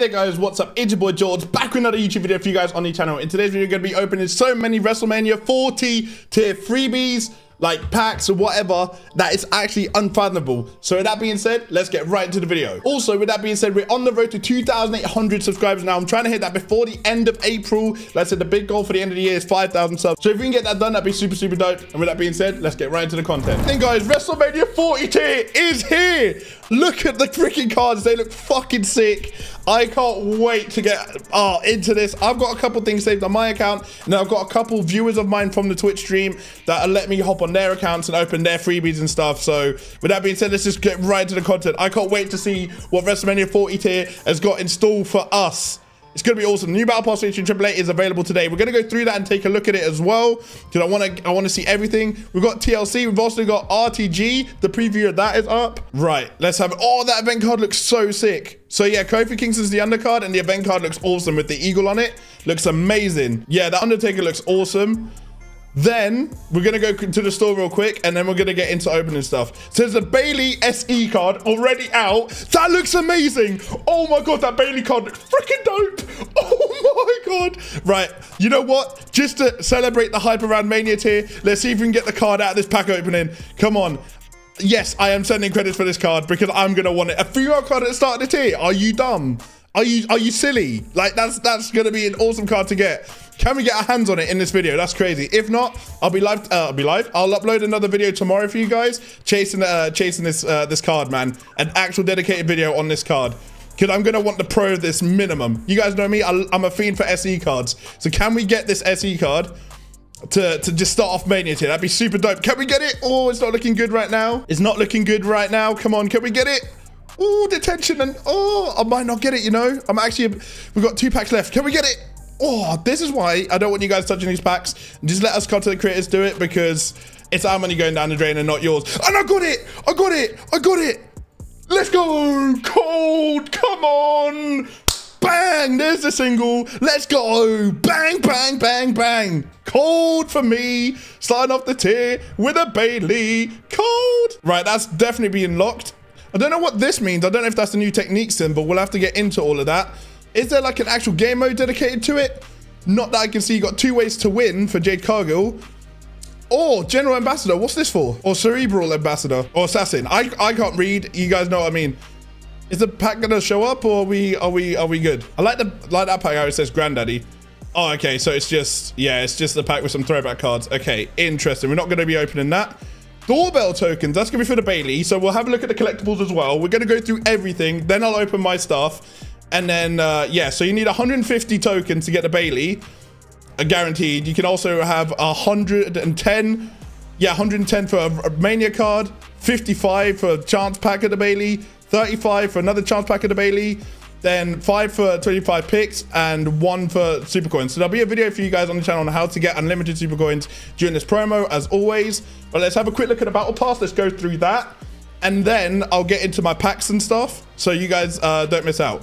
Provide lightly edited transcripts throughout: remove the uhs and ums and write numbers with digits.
there guys, what's up? It's your boy George, back with another YouTube video for you guys on the channel. In today's video, we're going to be opening so many WrestleMania 40 tier freebies, like packs or whatever, that is actually unfathomable. So with that being said, let's get right into the video. Also, with that being said, we're on the road to 2,800 subscribers now. I'm trying to hit that before the end of April. Like I said, the big goal for the end of the year is 5,000 subs. So if we can get that done, that'd be super, super dope. And with that being said, let's get right into the content. Then guys, WrestleMania 40 tier is here. Look at the freaking cards. They look fucking sick. I can't wait to get into this. I've got a couple things saved on my account. And I've got a couple viewers of mine from the Twitch stream that let me hop on their accounts and open their freebies and stuff. So with that being said, let's just get right into the content. I can't wait to see what WrestleMania 40 tier has got in store for us. It's gonna be awesome. New battle pass featuring Triple H is available today. We're gonna go through that and take a look at it as well, because I want to see everything. We've got TLC, we've also got RTG. The preview of that is up. Right, let's have it. Oh, that event card looks so sick. So yeah, Kofi Kingston's the undercard and the event card looks awesome with the eagle on it. Looks amazing. Yeah, the Undertaker looks awesome. Then we're gonna go to the store real quick and then we're gonna get into opening stuff. So there's a Bailey SE card already out. That looks amazing. Oh my god, that Bailey card looks freaking dope. Oh my god. Right, you know what, just to celebrate the hype around Mania tier, let's see if we can get the card out of this pack opening. Come on. Yes, I am sending credits for this card because I'm gonna want it. A female card at the start of the tier. Are you dumb? Are you silly? Like that's gonna be an awesome card to get. Can we get our hands on it in this video? That's crazy. If not, I'll be live. I'll upload another video tomorrow for you guys, chasing this card, man. An actual dedicated video on this card, because I'm gonna want the pro of this minimum. You guys know me. I'm a fiend for SE cards. So can we get this SE card to just start off Mania tier? That'd be super dope. Can we get it? Oh, it's not looking good right now. It's not looking good right now. Come on, can we get it? Oh, detention, and oh, I might not get it, you know. I'm actually, we've got two packs left. Can we get it? Oh, this is why I don't want you guys touching these packs. Just let us content creators do it, because it's our money going down the drain and not yours. And I got it, I got it, I got it. Let's go, Cold, come on. Bang, there's the single. Let's go, bang, bang, bang, bang. Cold for me, starting off the tier with a Bailey. Cold. Right, that's definitely being locked. I don't know what this means. I don't know if that's the new technique symbol. We'll have to get into all of that. Is there like an actual game mode dedicated to it? Not that I can see. You got two ways to win for Jade Cargill. Or General Ambassador. What's this for? Or Cerebral Ambassador. Or Assassin. I can't read. You guys know what I mean. Is the pack gonna show up, or are we good? I like that pack how it says Granddaddy. Oh, okay. So it's just, yeah, it's just the pack with some throwback cards. Okay, interesting. We're not gonna be opening that. Doorbell tokens, that's gonna be for the Bailey. So we'll have a look at the collectibles as well. We're gonna go through everything, then I'll open my stuff, and then yeah, so you need 150 tokens to get the Bailey, guaranteed. You can also have 110, yeah, 110 for a Mania card, 55 for a chance pack of the Bailey, 35 for another chance pack of the Bailey, then 5 for 25 picks and 1 for super coins. So there'll be a video for you guys on the channel on how to get unlimited super coins during this promo, as always. But let's have a quick look at the battle pass. Let's go through that, and then I'll get into my packs and stuff, so you guys don't miss out.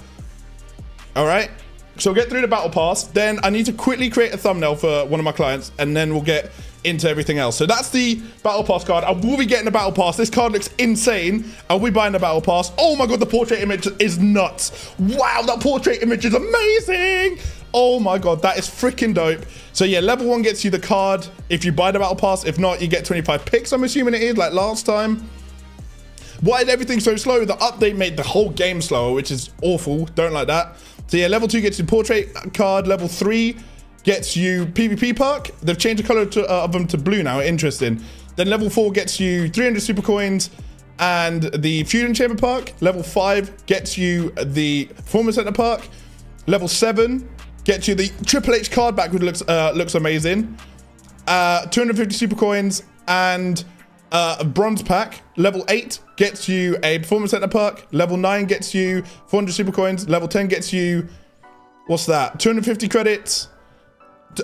All right, so we'll get through the battle pass, then I need to quickly create a thumbnail for one of my clients, and then we'll get into everything else. So that's the battle pass card. I will be getting the battle pass. This card looks insane. I'll be buying the battle pass. Oh my god, the portrait image is nuts. Wow, that portrait image is amazing. Oh my god, that is freaking dope. So yeah, level 1 gets you the card if you buy the battle pass. If not, you get 25 picks, I'm assuming it is, like last time. Why is everything so slow? The update made the whole game slower, which is awful. Don't like that. So yeah, level 2 gets you portrait card. Level 3 gets you PvP park. They've changed the color of them to blue now. Interesting. Then level 4 gets you 300 super coins and the Fusion Chamber park. Level 5 gets you the Performance Center park. Level 7 gets you the Triple H card back, which looks amazing. 250 super coins and a bronze pack. Level 8 gets you a Performance Center park. Level 9 gets you 400 super coins. Level 10 gets you, what's that? 250 credits.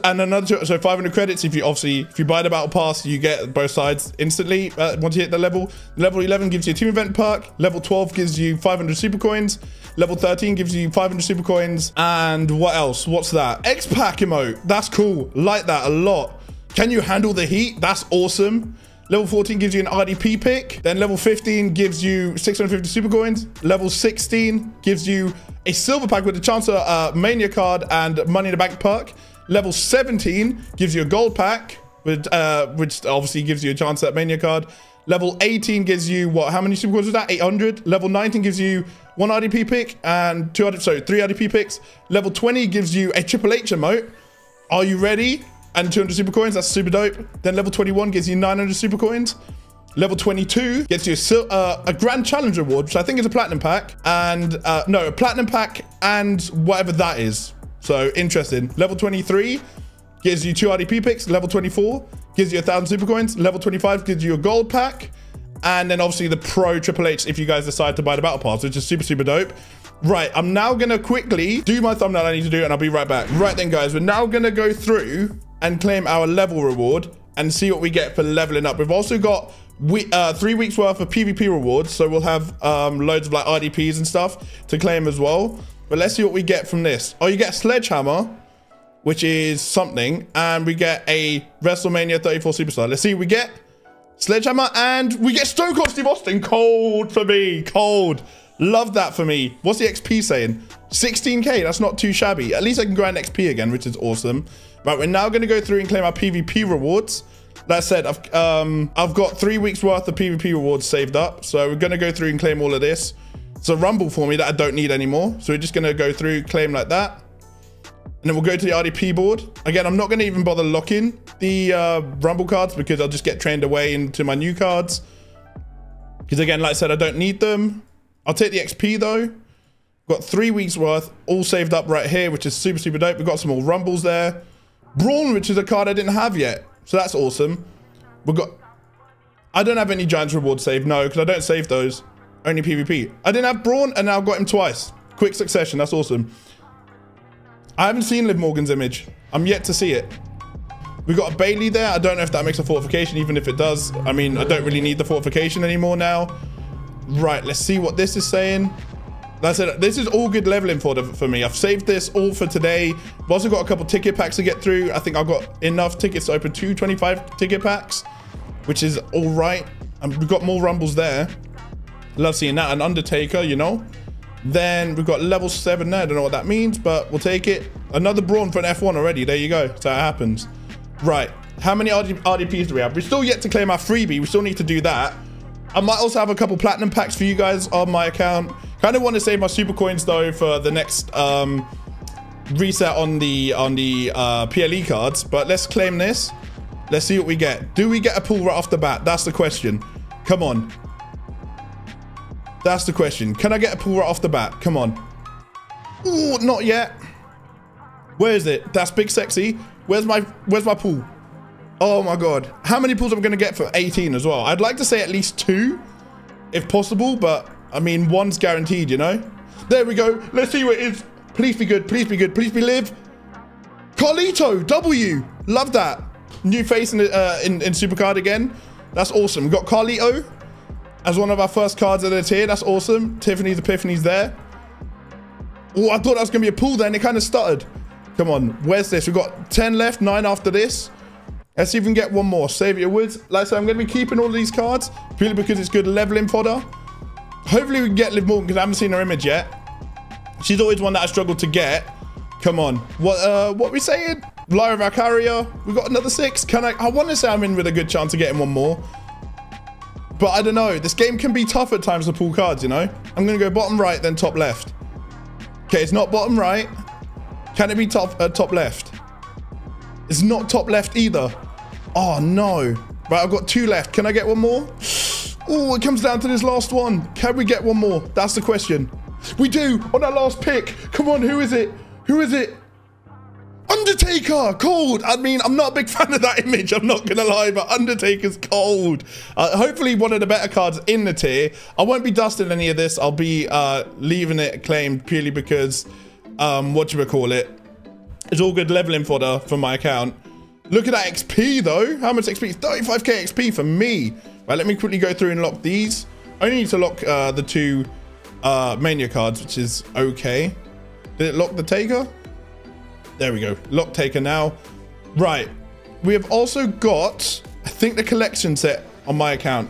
And another two, so 500 credits if you if you buy the battle pass, you get both sides instantly once you hit the level. Level 11 gives you a team event perk. Level 12 gives you 500 super coins. Level 13 gives you 500 super coins. And what else? What's that? X pack emote. That's cool. Like that a lot. Can you handle the heat? That's awesome. Level 14 gives you an RDP pick. Then level 15 gives you 650 super coins. Level 16 gives you a silver pack with a chance of a Mania card and Money in the Bank perk. Level 17 gives you a gold pack, which obviously gives you a chance at Mania card. Level 18 gives you, what, how many super coins was that? 800. Level 19 gives you one RDP pick and three RDP picks. Level 20 gives you a Triple H emote. Are you ready? And 200 super coins. That's super dope. Then level 21 gives you 900 super coins. Level 22 gets you a Grand Challenge Award, which I think is a platinum pack. And no, a platinum pack and whatever that is. So interesting. Level 23 gives you 2 RDP picks. Level 24 gives you 1,000 super coins. Level 25 gives you a gold pack. And then obviously the pro Triple H if you guys decide to buy the battle pass, which is super, super dope. Right, I'm now going to quickly do my thumbnail I need to do, and I'll be right back. Right then, guys, we're now going to go through and claim our level reward and see what we get for leveling up. We've also got 3 weeks worth of PvP rewards, so we'll have loads of like RDPs and stuff to claim as well. But let's see what we get from this. Oh, you get a sledgehammer, which is something, and we get a WrestleMania 34 superstar. Let's see what we get. Sledgehammer, and we get Stone Cold Steve Austin. Cold for me, cold. Love that for me. What's the XP saying? 16k, that's not too shabby. At least I can grind XP again, which is awesome. Right, we're now going to go through and claim our PvP rewards. That said, I've got 3 weeks worth of PvP rewards saved up. So we're going to go through and claim all of this. It's a rumble for me that I don't need anymore. So we're just going to go through, claim like that. And then we'll go to the RDP board. Again, I'm not going to even bother locking the rumble cards because I'll just get trained away into my new cards. Because again, like I said, I don't need them. I'll take the XP though. Got 3 weeks worth all saved up right here, which is super, super dope. We've got some more rumbles there. Braun, which is a card I didn't have yet, so that's awesome. We've got, I don't have any Giants reward saved, no, because I don't save those, only PvP. I didn't have Braun and now I've got him twice, quick succession. That's awesome. I haven't seen Liv Morgan's image, I'm yet to see it. We've got a Bailey there. I don't know if that makes a fortification. Even if it does, I mean, I don't really need the fortification anymore now. Right, let's see what this is saying. That's it. This is all good leveling for me. I've saved this all for today. I've also got a couple ticket packs to get through. I think I've got enough tickets to open 225 ticket packs, which is all right. And we've got more rumbles there. Love seeing that. An Undertaker, you know. Then we've got level 7 there. I don't know what that means, but we'll take it. Another Braun for an F1 already. There you go. So it happens. Right. How many RDPs do we have? We're still yet to claim our freebie. We still need to do that. I might also have a couple platinum packs for you guys on my account. Kind of want to save my super coins though for the next reset on the PLE cards. But let's claim this. Let's see what we get. Do we get a pull right off the bat? That's the question. Come on. That's the question. Can I get a pull right off the bat? Come on. Ooh, not yet. Where is it? That's big sexy. Where's my pull? Oh my God. How many pulls am I going to get for 18 as well? I'd like to say at least 2 if possible, but I mean, 1's guaranteed, you know? There we go. Let's see what it is. Please be good. Please be good. Please be live. Carlito W. Love that. New face in Supercard again. That's awesome. We've got Carlito as one of our first cards of the tier. That's awesome. Tiffany's Epiphany's there. Oh, I thought that was going to be a pull there and it kind of stuttered. Come on. Where's this? We've got 10 left, 9 after this. Let's see if we can get one more. Save your woods. Like I said, I'm going to be keeping all of these cards purely because it's good leveling fodder. Hopefully we can get Liv Morgan because I haven't seen her image yet. She's always one that I struggled to get. Come on. What we saying? Lyra Valkyria. We've got another 6. Can I want to say I'm in with a good chance of getting one more. But I don't know. This game can be tough at times to pull cards, you know? I'm going to go bottom right, then top left. Okay, it's not bottom right. Can it be top left? It's not top left either. Oh no. Right, I've got 2 left. Can I get one more? Oh, it comes down to this last one. Can we get one more? That's the question. We do on our last pick. Come on, who is it? Who is it? Undertaker, cold. I mean, I'm not a big fan of that image. I'm not going to lie, but Undertaker's cold. Hopefully one of the better cards in the tier. I won't be dusting any of this. I'll be leaving it claimed purely because, it's all good leveling fodder for my account. Look at that XP though. How much XP? 35k XP for me. Right, let me quickly go through and lock these. I only need to lock the 2 Mania cards, which is okay. Did it lock the Taker? There we go. Lock Taker now. Right. We have also got, I think, the collection set on my account.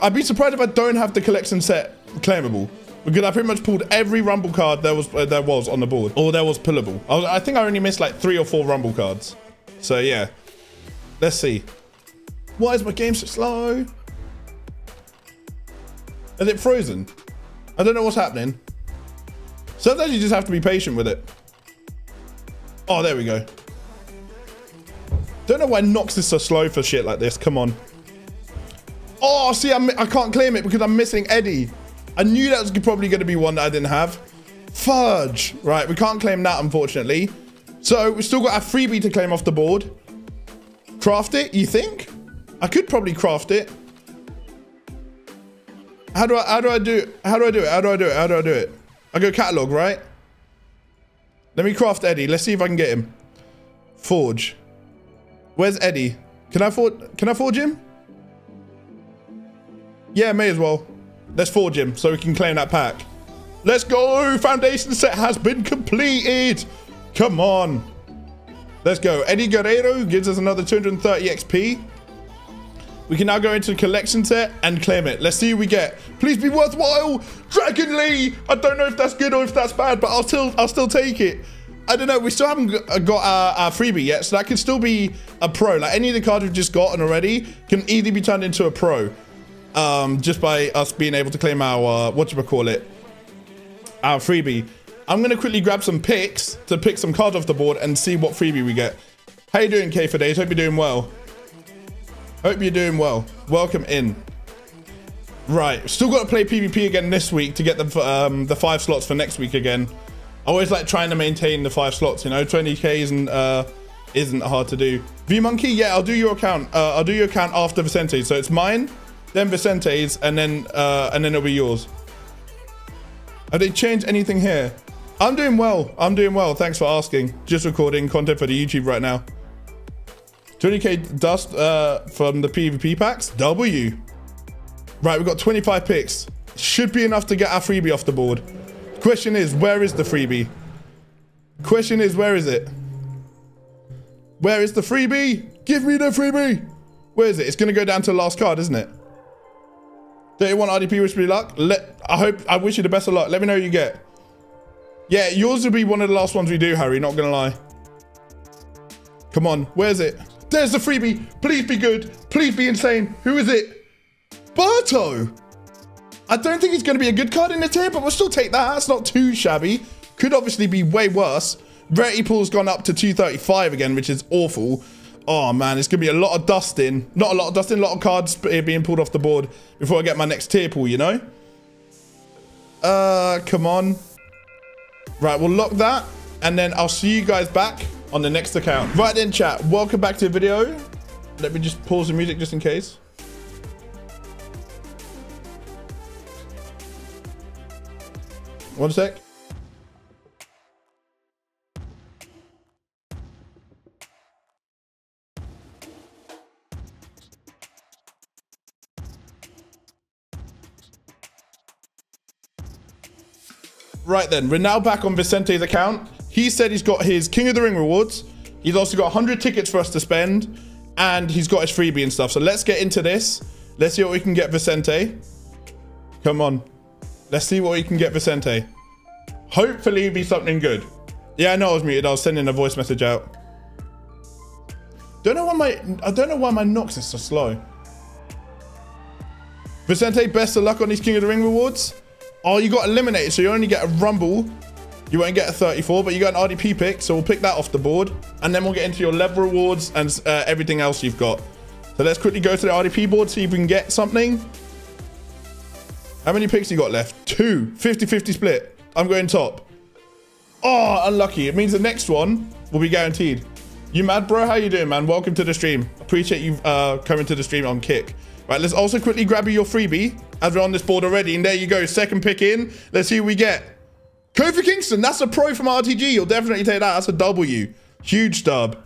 I'd be surprised if I don't have the collection set claimable, because I pretty much pulled every Rumble card there was on the board, or there was pullable. I think I only missed like 3 or 4 Rumble cards. So yeah, let's see. Why is my game so slow? Is it frozen? I don't know what's happening. Sometimes you just have to be patient with it. Oh, there we go. Don't know why Nox is so slow for shit like this. Come on. Oh, see, I can't claim it because I'm missing Eddie. I knew that was probably going to be one that I didn't have. Fudge. Right, we can't claim that, unfortunately. So we've still got a freebie to claim off the board. Craft it, you think? I could probably craft it. How do I do it? I go catalog, right? Let me craft Eddie. Let's see if I can get him. Forge. Where's Eddie? Can I forge him? Yeah, may as well. Let's forge him so we can claim that pack. Let's go. Foundation set has been completed. Come on. Let's go. Eddie Guerrero gives us another 230 XP. We can now go into the collection set and claim it. Let's see what we get. Please be worthwhile. Dragon Lee. I don't know if that's good or if that's bad, but I'll still take it. I don't know. We still haven't got our freebie yet, so that could still be a pro. Like any of the cards we've just gotten already can easily be turned into a pro, just by us being able to claim our our freebie. I'm gonna quickly grab some picks to pick some cards off the board and see what freebie we get. How you doing, K for Days? Hope you're doing well. Hope you're doing well. Welcome in. Right, still got to play PvP again this week to get the 5 slots for next week again. I always like trying to maintain the 5 slots, you know. 20k isn't hard to do. V Monkey, yeah, I'll do your account. I'll do your account after Vicente's, so it's mine, then Vicente's, and then it'll be yours. Have they changed anything here? I'm doing well. I'm doing well. Thanks for asking. Just recording content for the YouTube right now. 20k dust from the PvP packs. W. Right, we've got 25 picks. Should be enough to get our freebie off the board. Question is, where is the freebie? Question is, where is it? Where is the freebie? Give me the freebie. Where is it? It's going to go down to the last card, isn't it? 31 RDP, wish me luck. I wish you the best of luck. Let me know what you get. Yeah, yours will be one of the last ones we do, Harry. Not going to lie. Come on. Where is it? There's the freebie. Please be good. Please be insane. Who is it? Berto. I don't think it's going to be a good card in the tier, but we'll still take that. That's not too shabby. Could obviously be way worse. Rarity pool's gone up to 235 again, which is awful. Oh, man. It's going to be a lot of dusting. Not a lot of dusting. A lot of cards being pulled off the board before I get my next tier pool, you know? Come on. Right, we'll lock that. And then I'll see you guys back on the next account. Right then, chat. Welcome back to the video. Let me just pause the music just in case. One sec. Right then, we're now back on Vicente's account. He said he's got his King of the Ring rewards. He's also got 100 tickets for us to spend, and he's got his freebie and stuff. So let's get into this. Let's see what we can get Vicente. Come on. Let's see what we can get Vicente. Hopefully it'll be something good. Yeah, I know I was muted. I was sending a voice message out. I don't know why my Nox is so slow. Vicente, best of luck on these King of the Ring rewards. Oh, you got eliminated, so you only get a Rumble. You won't get a 34, but you got an RDP pick, so we'll pick that off the board. And then we'll get into your level rewards and everything else you've got. So let's quickly go to the RDP board, see if we can get something. How many picks you got left? 2. 50-50 split. I'm going top. Oh, unlucky. It means the next one will be guaranteed. You mad, bro? How you doing, man? Welcome to the stream. Appreciate you coming to the stream on Kick. Right, let's also quickly grab you your freebie as we're on this board already. And there you go. Second pick in. Let's see what we get. Kofi Kingston. That's a pro from RTG. You'll definitely take that. That's a W. Huge dub.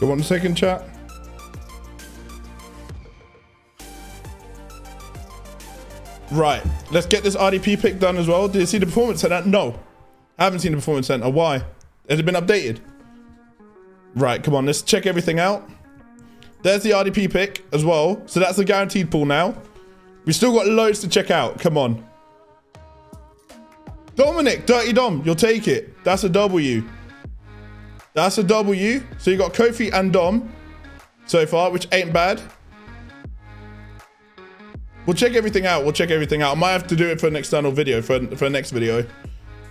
Go on a second, chat. Right, let's get this RDP pick done as well. Did you see the performance center? No, I haven't seen the performance center. Why? Has it been updated? Right, come on, let's check everything out. There's the RDP pick as well. So that's the guaranteed pool now. We still got loads to check out. Come on. Dominic, Dirty Dom, you'll take it. That's a W. That's a W. So you got Kofi and Dom so far, which ain't bad. We'll check everything out. We'll check everything out. I might have to do it for an external video, for next video.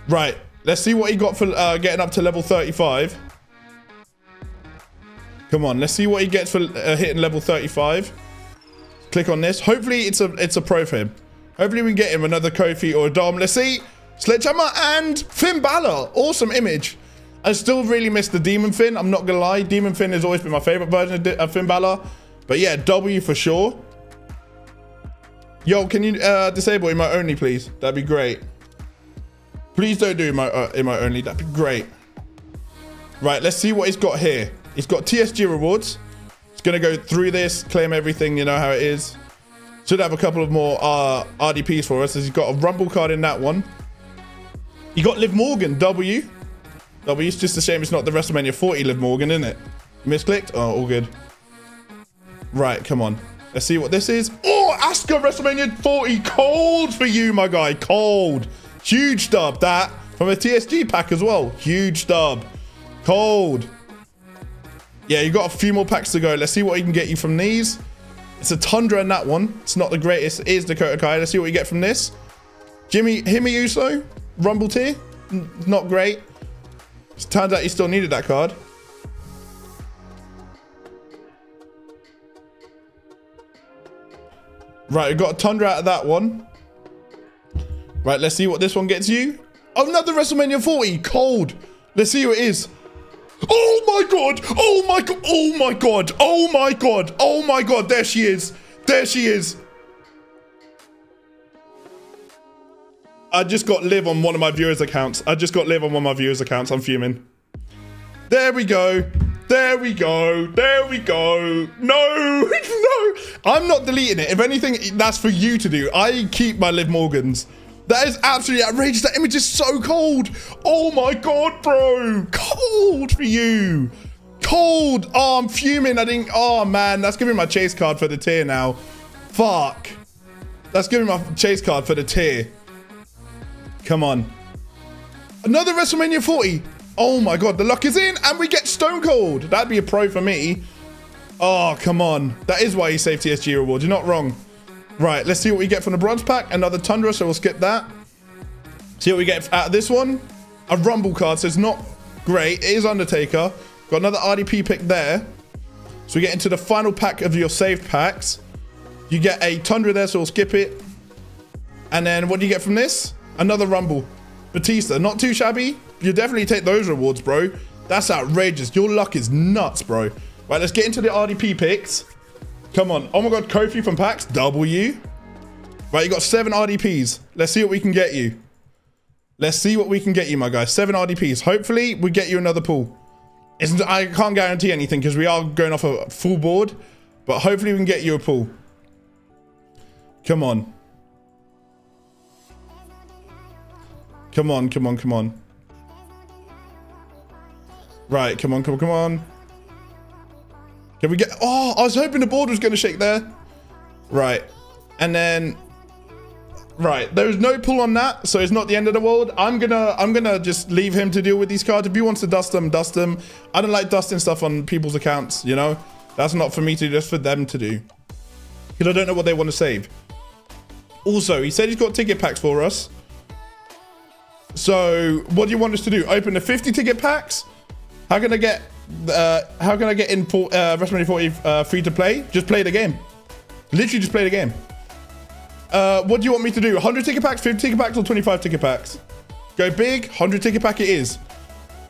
Right, let's see what he got for getting up to level 35. Come on, let's see what he gets for hitting level 35. Click on this. Hopefully it's a pro for him. Hopefully we can get him another Kofi or a Dom. Let's see. Sledgehammer and Finn Balor. Awesome image. I still really miss the Demon Finn. I'm not gonna lie. Demon Finn has always been my favorite version of Finn Balor. But yeah, W for sure. Yo, can you disable emote only, please? That'd be great. Please don't do emote only. That'd be great. Right, let's see what he's got here. He's got TSG rewards. It's gonna go through this, claim everything, you know how it is. Should have a couple of more RDPs for us, as he's got a Rumble card in that one. You got Liv Morgan, W. W, it's just a shame it's not the WrestleMania 40 Liv Morgan, isn't it? Misclicked? Oh, all good. Right, come on. Let's see what this is. Oh, Asuka, WrestleMania 40. Cold for you, my guy. Cold. Huge dub, that. From a TSG pack as well. Huge dub. Cold. Yeah, you got a few more packs to go. Let's see what he can get you from these. It's a Tundra in that one. It's not the greatest. It is Dakota Kai. Let's see what you get from this. Jimmy Uso. Rumble tier, not great. It turns out you still needed that card. Right, we got a Tundra out of that one. Right, let's see what this one gets you. Oh, another WrestleMania 40, cold. Let's see who it is. Oh my God, oh my God, oh my God, oh my God, oh my God, there she is, there she is. I just got Liv on one of my viewers' accounts. I just got Liv on one of my viewers' accounts. I'm fuming. There we go. There we go. There we go. No, no. I'm not deleting it. If anything, that's for you to do. I keep my Liv Morgans. That is absolutely outrageous. That image is so cold. Oh my God, bro. Cold for you. Cold. Oh, I'm fuming. I think, oh man, that's giving my chase card for the tier now. Fuck. That's giving my chase card for the tier. Come on. Another WrestleMania 40. Oh my God, the luck is in and we get Stone Cold. That'd be a pro for me. Oh, come on. That is why you saved TSG rewards. You're not wrong. Right, let's see what we get from the bronze pack. Another Tundra, so we'll skip that. See what we get out of this one. A Rumble card, so it's not great. It is Undertaker. Got another RDP pick there. So we get into the final pack of your saved packs. You get a Tundra there, so we'll skip it. And then what do you get from this? Another Rumble. Batista, not too shabby. You definitely take those rewards, bro. That's outrageous. Your luck is nuts, bro. Right, let's get into the RDP picks. Come on. Oh my God, Kofi from packs. W. Right, you got 7 RDPs. Let's see what we can get you. Let's see what we can get you, my guy. 7 RDPs. Hopefully, we get you another pool. I can't guarantee anything because we are going off a full board, but hopefully we can get you a pool. Come on. Come on, come on, come on. Right, come on, come on, come on. Can we get... Oh, I was hoping the board was going to shake there. Right. And then... Right, there is no pull on that, so it's not the end of the world. I'm gonna just leave him to deal with these cards. If he wants to dust them, dust them. I don't like dusting stuff on people's accounts, you know? That's not for me to do, that's for them to do. Because I don't know what they want to save. Also, he said he's got ticket packs for us. So what do you want us to do? Open the 50 ticket packs? How can I get in WrestleMania 40 free to play? Just play the game. Literally just play the game. What do you want me to do? 100 ticket packs, 50 ticket packs, or 25 ticket packs? Go big, 100 ticket pack it is.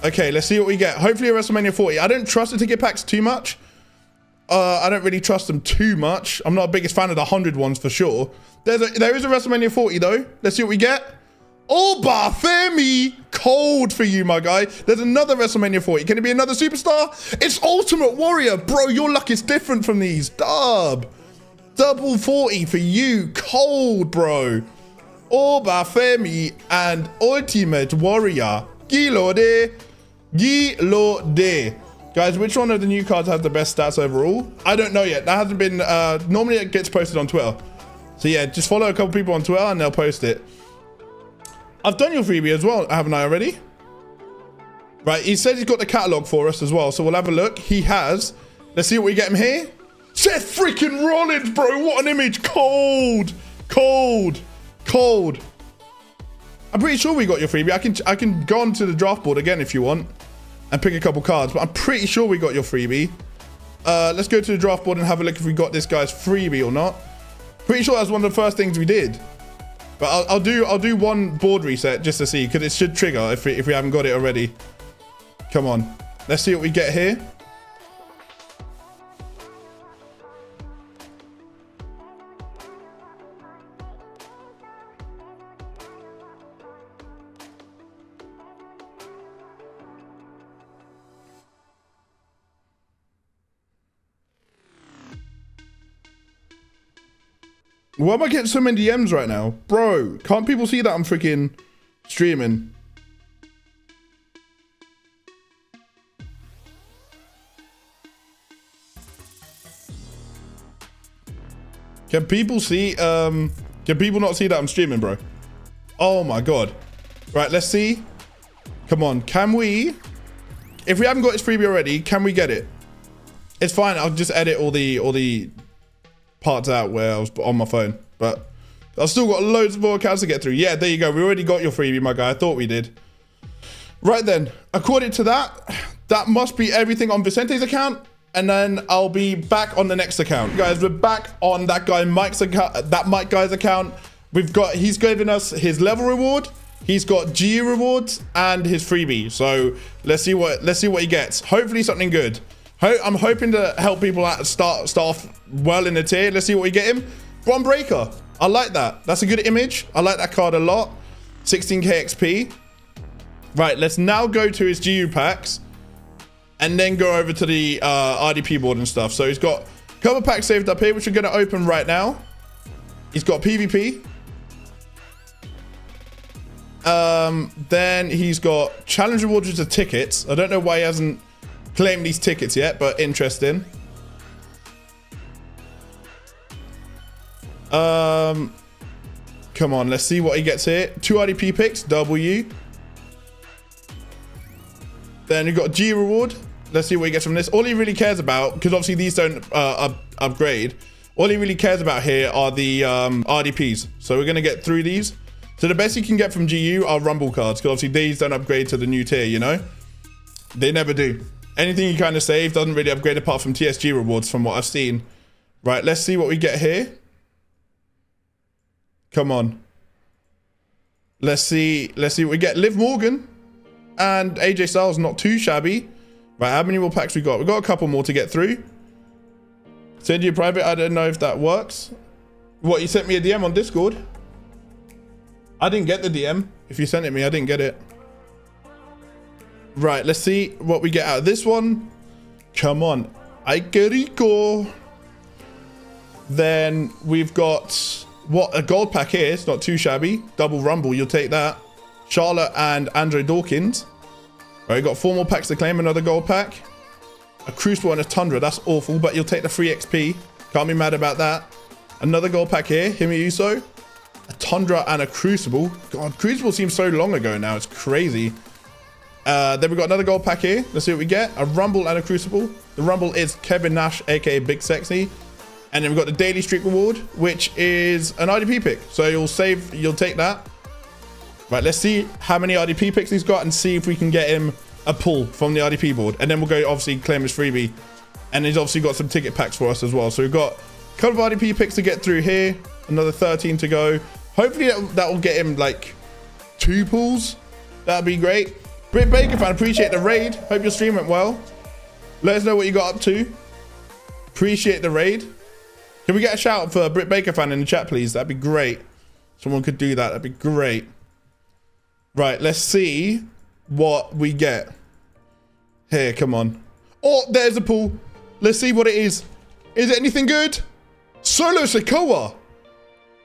Okay, let's see what we get. Hopefully a WrestleMania 40. I don't trust the ticket packs too much. I don't really trust them too much. I'm not the biggest fan of the 100 ones for sure. There is a WrestleMania 40 though. Let's see what we get. Obafemi, cold for you, my guy. There's another WrestleMania 40. Can it be another superstar? It's Ultimate Warrior. Bro, your luck is different from these. Dub. Double 40 for you. Cold, bro. Obafemi and Ultimate Warrior. Guilode. Guilode. Guys, which one of the new cards has the best stats overall? I don't know yet. That hasn't been... normally it gets posted on Twitter. So yeah, just follow a couple people on Twitter and they'll post it. I've done your freebie as well, haven't I already? Right, he says he's got the catalog for us as well, so we'll have a look. He has. Let's see what we get him here. Seth freaking Rollins, bro. What an image. Cold. Cold. Cold. I'm pretty sure we got your freebie. I can go onto the draft board again if you want and pick a couple cards, but I'm pretty sure we got your freebie. Let's go to the draft board and have a look if we got this guy's freebie or not. Pretty sure that's one of the first things we did. But I'll do one board reset just to see, because it should trigger if we haven't got it already. Come on. Let's see what we get here. Why am I getting so many DMs right now? Bro, can't people see that I'm freaking streaming? Can people see, can people not see that I'm streaming, bro? Oh my God. Right, let's see. Come on, can we, if we haven't got this freebie already, can we get it? It's fine, I'll just edit all the parts out where I was on my phone, but I've still got loads of more accounts to get through. Yeah, there you go. We already got your freebie, my guy. I thought we did. Right then, according to that, that must be everything on Vicente's account, and then I'll be back on the next account. Guys, we're back on that guy Mike's account, that Mike guy's account. We've got, he's given us his level reward, he's got G rewards, and his freebie. So let's see what he gets. Hopefully something good. I'm hoping to help people out, start off well in the tier. Let's see what we get him. Braun Breaker. I like that. That's a good image. I like that card a lot. 16k XP. Right, let's now go to his GU packs and then go over to the RDP board and stuff. So he's got cover pack saved up here, which we're going to open right now. He's got PvP. Then he's got challenge rewards, which are tickets. I don't know why he hasn't claim these tickets yet, but interesting. Come on, let's see what he gets here. 2 RDP picks, W. Then we've got G reward. Let's see what he gets from this. All he really cares about, because obviously these don't upgrade, all he really cares about here are the RDPs. So we're going to get through these. So the best you can get from GU are Rumble cards, because obviously these don't upgrade to the new tier, you know? They never do. Anything you kind of save doesn't really upgrade apart from TSG rewards from what I've seen. Right, let's see what we get here. Come on. Let's see what we get. Liv Morgan and AJ Styles, not too shabby. Right, how many more packs we got? We've got a couple more to get through. Send you private, I don't know if that works. What, you sent me a DM on Discord? I didn't get the DM. If you sent it me, I didn't get it. Right, let's see what we get out of this one. Come on. Aikirico. Then we've got, what, a gold pack here. It's not too shabby. Double Rumble, you'll take that. Charlotte and Andrew Dawkins. Right, we've got 4 more packs to claim. Another gold pack. A Crucible and a Tundra. That's awful, but you'll take the free XP. Can't be mad about that. Another gold pack here. Jimmy Uso. A Tundra and a Crucible. God, Crucible seems so long ago now. It's crazy. Then we've got another gold pack here. Let's see what we get. A Rumble and a Crucible. The Rumble is Kevin Nash, aka Big Sexy. And then we've got the Daily Streak reward, which is an RDP pick. So you'll take that. Right, let's see how many RDP picks he's got and see if we can get him a pull from the RDP board. And then we'll go, obviously, claim his freebie. And he's obviously got some ticket packs for us as well. So we've got a couple of RDP picks to get through here. Another 13 to go. Hopefully that will get him, like, 2 pulls. That'd be great. Britt Baker fan, appreciate the raid. Hope your stream went well. Let us know what you got up to. Appreciate the raid. Can we get a shout out for Britt Baker fan in the chat, please? That'd be great. Someone could do that. That'd be great. Right, let's see what we get. Here, come on. Oh, there's a pool. Let's see what it is. Is it anything good? Solo Sikoa.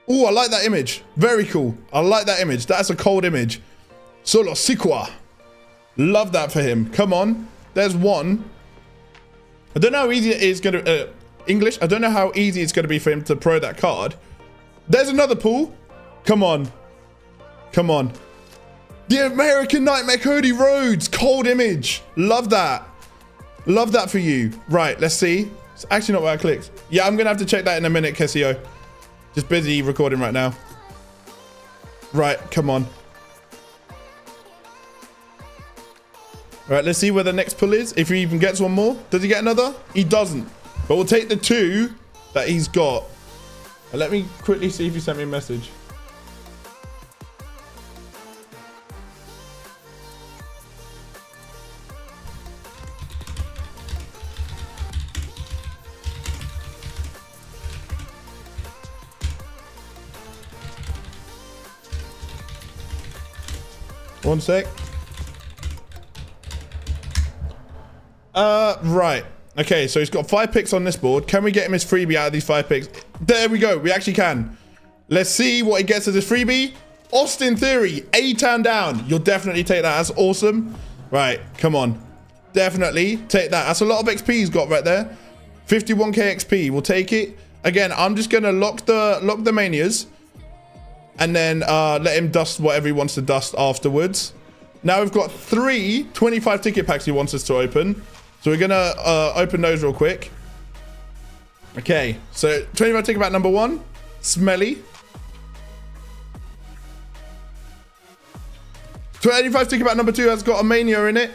Oh, I like that image. Very cool. I like that image. That's a cold image. Solo Sikoa. Love that for him. Come on. There's one. I don't know how easy it is going to... English. I don't know how easy it's going to be for him to pro that card. There's another pool. Come on. Come on. The American Nightmare Cody Rhodes. Cold image. Love that. Love that for you. Right, let's see. It's actually not where I clicked. Yeah, I'm going to have to check that in a minute, Kessio. Just busy recording right now. Right, come on. All right, let's see where the next pull is. If he even gets one more. Does he get another? He doesn't. But we'll take the two that he's got. And let me quickly see if he sent me a message. One sec. Right. Okay, so he's got 5 picks on this board. Can we get him his freebie out of these 5 picks? There we go. We actually can. Let's see what he gets as his freebie. Austin Theory, A-Town down. You'll definitely take that. That's awesome. Right, come on. Definitely take that. That's a lot of XP he's got right there. 51k XP. We'll take it. Again, I'm just going to lock the manias. And then let him dust whatever he wants to dust afterwards. Now we've got 3 25 ticket packs he wants us to open. So we're gonna open those real quick. Okay, so 25 ticket pack number 1, smelly. 25 ticket pack number 2 has got a mania in it.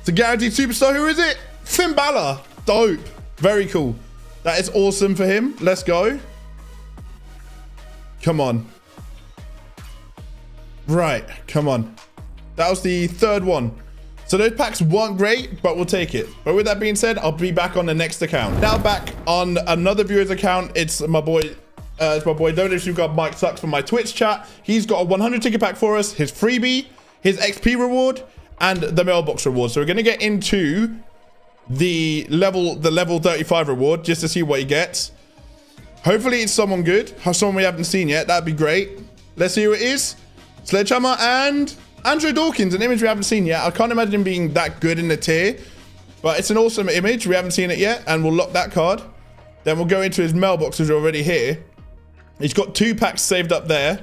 It's a guaranteed superstar. Who is it? Finn Balor. Dope. Very cool. That is awesome for him. Let's go. Come on. Right, come on. That was the 3rd one. So those packs weren't great, but we'll take it. But with that being said, I'll be back on the next account. Now back on another viewer's account. It's my boy Dominic Supercard Mike Sucks from my Twitch chat. He's got a 100 ticket pack for us, his freebie, his XP reward, and the mailbox reward. So we're gonna get into the level 35 reward just to see what he gets. Hopefully it's someone good, someone we haven't seen yet. That'd be great. Let's see who it is. Sledgehammer and Andrew Dawkins, an image we haven't seen yet. I can't imagine him being that good in the tier, but it's an awesome image. We haven't seen it yet, and we'll lock that card. Then we'll go into his mailbox, which is already here. He's got 2 packs saved up there.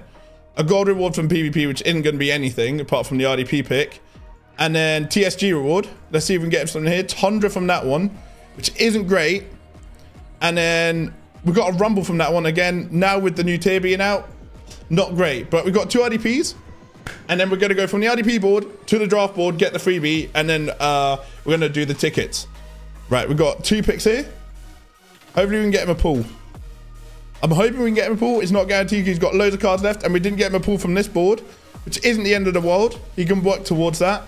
A gold reward from PvP, which isn't going to be anything apart from the RDP pick. And then TSG reward. Let's see if we can get him something here. Tundra from that one, which isn't great. And then we've got a Rumble from that one again. Now with the new tier being out, not great. But we've got 2 RDPs. And then we're going to go from the RDP board to the draft board, get the freebie, and then we're going to do the tickets. Right, we've got 2 picks here. Hopefully we can get him a pull. I'm hoping we can get him a pull. It's not guaranteed. He's got loads of cards left, and we didn't get him a pull from this board, which isn't the end of the world. He can work towards that.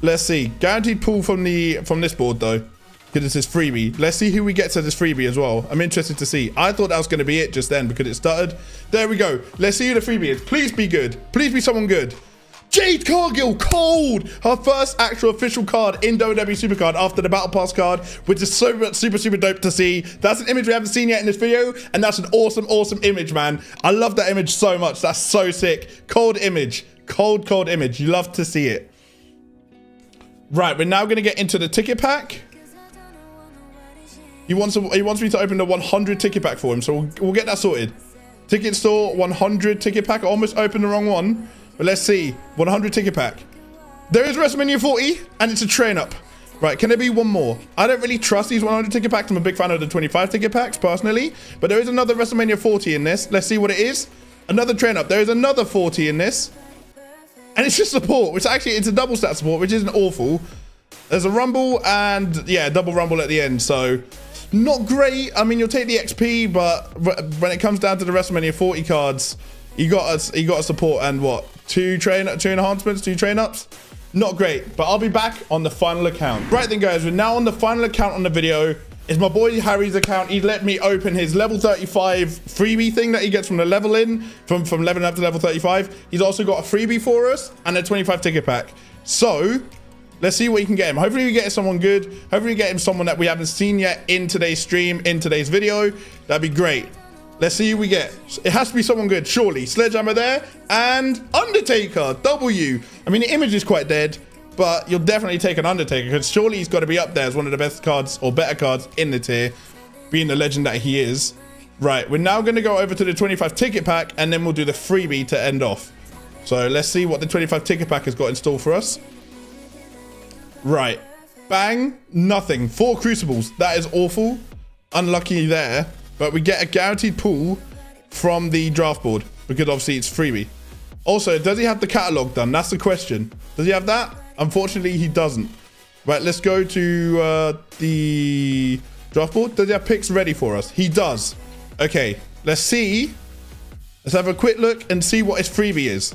Let's see. Guaranteed pull from this board, though, because it's his freebie. Let's see who we get to this freebie as well. I'm interested to see. I thought that was going to be it just then because it stuttered. There we go. Let's see who the freebie is. Please be good. Please be someone good. Jade Cargill, cold. Her first actual official card in WWE Supercard after the Battle Pass card, which is so super dope to see. That's an image we haven't seen yet in this video, and that's an awesome image, man. I love that image so much. That's so sick. Cold image. Cold image. You love to see it. Right, we're now going to get into the ticket pack. He wants me to open the 100 ticket pack for him, so we'll get that sorted. Ticket store, 100 ticket pack. I almost opened the wrong one, but let's see. 100 ticket pack. There is WrestleMania 40, and it's a train up. Right, can there be one more? I don't really trust these 100 ticket packs. I'm a big fan of the 25 ticket packs, personally. But there is another WrestleMania 40 in this. Let's see what it is. Another train up. There is another 40 in this. And it's just support, which actually, it's a double stat support, which isn't awful. There's a Rumble and, yeah, double Rumble at the end, so... Not great. I mean, you'll take the XP, but when it comes down to the WrestleMania 40 cards, you got a support and what? 2 enhancements, 2 train ups. Not great, but I'll be back on the final account. Right then, guys, we're now on the final account on the video. It's my boy Harry's account. He let me open his level 35 freebie thing that he gets from the level in, from leveling up to level 35. He's also got a freebie for us and a 25 ticket pack. So let's see what we can get him. Hopefully we get someone good. Hopefully we get him someone that we haven't seen yet in today's stream, in today's video. That'd be great. Let's see who we get. It has to be someone good, surely. Sledgehammer there and Undertaker, W. I mean, the image is quite dead, but you'll definitely take an Undertaker because surely he's got to be up there as one of the best cards or better cards in the tier, being the legend that he is. Right, we're now going to go over to the 25 ticket pack and then we'll do the freebie to end off. So let's see what the 25 ticket pack has got in store for us. Right, bang, nothing. 4 Crucibles, that is awful. Unlucky there, but we get a guaranteed pull from the draft board because obviously it's freebie. Also, does he have the catalog done? That's the question. Does he have that? Unfortunately, he doesn't. Right, let's go to the draft board. Does he have picks ready for us? He does. Okay, let's see. Let's have a quick look and see what his freebie is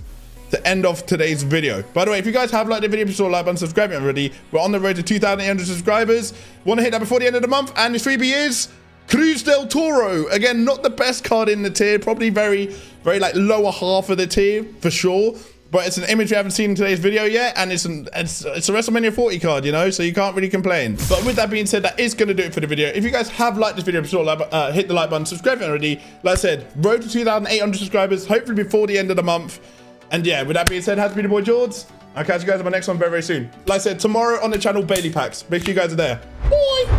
to end off today's video. By the way, if you guys have liked the video, please hit the like button, subscribe if you haven't already. We're on the road to 2,800 subscribers. Want to hit that before the end of the month. And his freebie is Cruz del Toro. Again, not the best card in the tier. Probably very, very like lower half of the tier for sure. But it's an image we haven't seen in today's video yet, and it's a WrestleMania 40 card, you know, so you can't really complain. But with that being said, that is going to do it for the video. If you guys have liked this video, hit the like button, subscribe if you already. Like I said, road to 2,800 subscribers, hopefully before the end of the month. And yeah, with that being said, it has to be the boy George. I'll catch you guys on my next one very, very soon. Like I said, tomorrow on the channel, Bailey Packs. Make sure you guys are there. Bye!